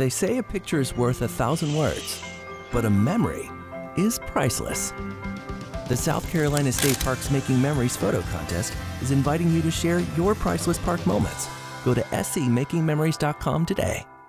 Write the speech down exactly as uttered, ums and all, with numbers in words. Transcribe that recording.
They say a picture is worth a thousand words, but a memory is priceless. The South Carolina State Parks Making Memories Photo Contest is inviting you to share your priceless park moments. Go to s c making memories dot com today.